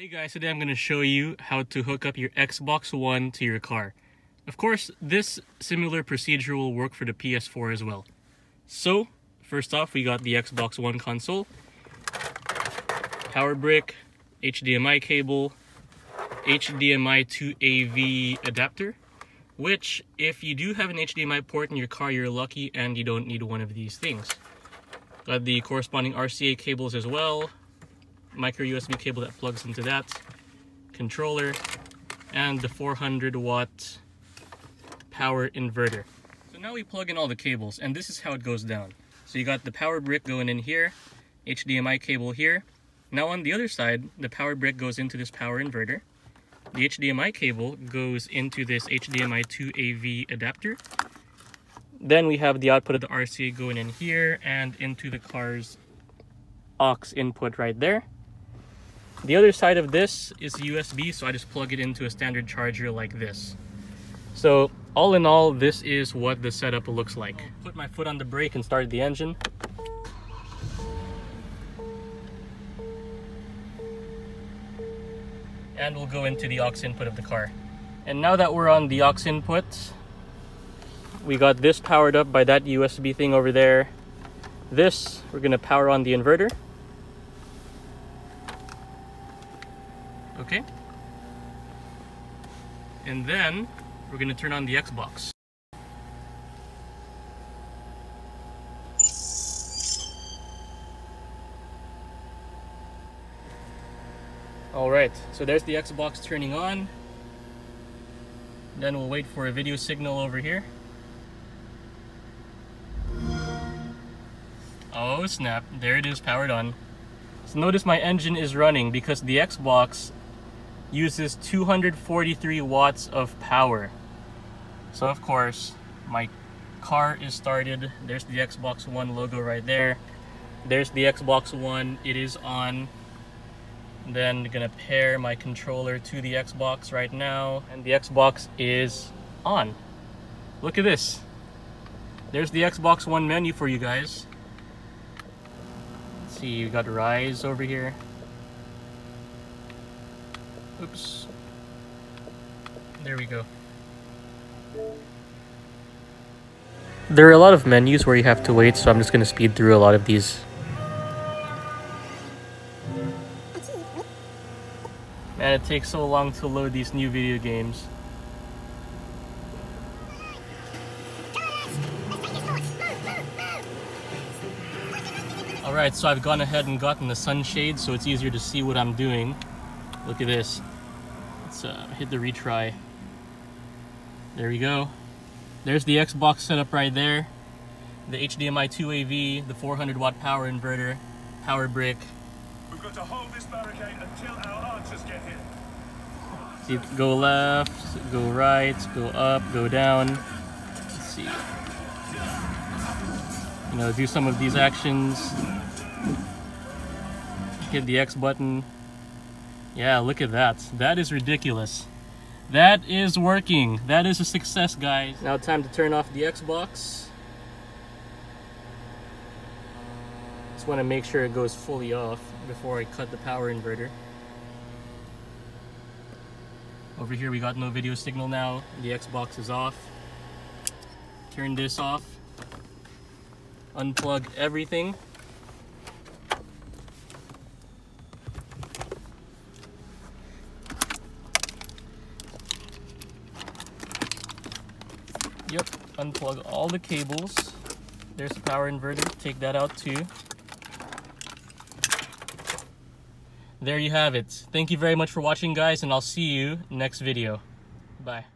Hey guys, today I'm going to show you how to hook up your Xbox One to your car. Of course, this similar procedure will work for the PS4 as well. So, first off, we got the Xbox One console, power brick, HDMI cable, HDMI to AV adapter, which if you do have an HDMI port in your car, you're lucky and you don't need one of these things. Got the corresponding RCA cables as well, micro USB cable that plugs into that, controller, and the 400 watt power inverter. So now we plug in all the cables, and this is how it goes down. So you got the power brick going in here, HDMI cable here. Now on the other side, the power brick goes into this power inverter. The HDMI cable goes into this HDMI to AV adapter. Then we have the output of the RCA going in here and into the car's aux input right there. The other side of this is USB, so I just plug it into a standard charger like this. So all in all, this is what the setup looks like. I'll put my foot on the brake and start the engine. And we'll go into the aux input of the car. And now that we're on the aux input, we got this powered up by that USB thing over there. This, we're gonna power on the inverter. Okay. And then we're going to turn on the Xbox. Alright, so there's the Xbox turning on. Then we'll wait for a video signal over here. Oh snap, there it is, powered on. So notice my engine is running because the Xbox uses 243 watts of power. So of course, my car is started. There's the Xbox One logo right there. There's the Xbox One, it is on. Then I'm gonna pair my controller to the Xbox right now, and the Xbox is on. Look at this. There's the Xbox One menu for you guys. Let's see, we got Rise over here. Oops. There we go. There are a lot of menus where you have to wait, so I'm just going to speed through a lot of these. Man, it takes so long to load these new video games. Alright, so I've gone ahead and gotten the sunshade so it's easier to see what I'm doing. Look at this. Let's hit the retry. There we go. There's the Xbox setup right there. The HDMI to AV, the 400 watt power inverter, power brick. We've got to hold this barricade until our archers get here. See, go left, go right, go up, go down. Let's see. You know, do some of these actions. Hit the X button. Yeah, look at that. That is ridiculous. That is working. That is a success, guys. Now time to turn off the Xbox. Just want to make sure it goes fully off before I cut the power inverter. Over here we got no video signal now. The Xbox is off. Turn this off. Unplug everything. Yep, unplug all the cables. There's the power inverter, take that out too. There you have it. Thank you very much for watching, guys, and I'll see you next video. Bye.